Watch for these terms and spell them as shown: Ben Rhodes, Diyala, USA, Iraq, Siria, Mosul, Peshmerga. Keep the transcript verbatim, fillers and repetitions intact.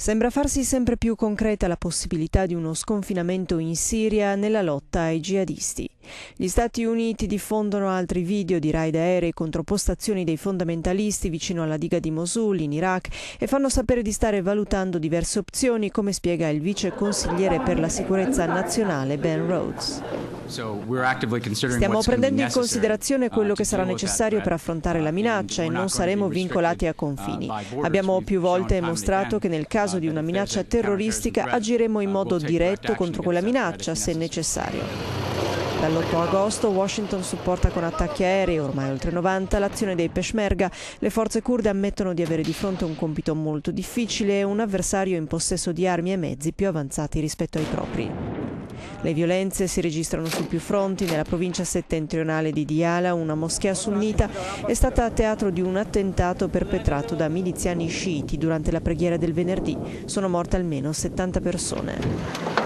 Sembra farsi sempre più concreta la possibilità di uno sconfinamento in Siria nella lotta ai jihadisti. Gli Stati Uniti diffondono altri video di raid aerei contro postazioni dei fondamentalisti vicino alla diga di Mosul, in Iraq, e fanno sapere di stare valutando diverse opzioni, come spiega il vice consigliere per la sicurezza nazionale Ben Rhodes. Stiamo prendendo in considerazione quello che sarà necessario per affrontare la minaccia e non saremo vincolati a confini. Abbiamo più volte mostrato che nel caso di una minaccia terroristica agiremo in modo diretto contro quella minaccia se necessario. Dall'otto agosto Washington supporta con attacchi aerei, ormai oltre novanta, l'azione dei Peshmerga. Le forze curde ammettono di avere di fronte un compito molto difficile e un avversario in possesso di armi e mezzi più avanzati rispetto ai propri. Le violenze si registrano su più fronti. Nella provincia settentrionale di Diyala, una moschea sunnita è stata a teatro di un attentato perpetrato da miliziani sciiti durante la preghiera del venerdì. Sono morte almeno settanta persone.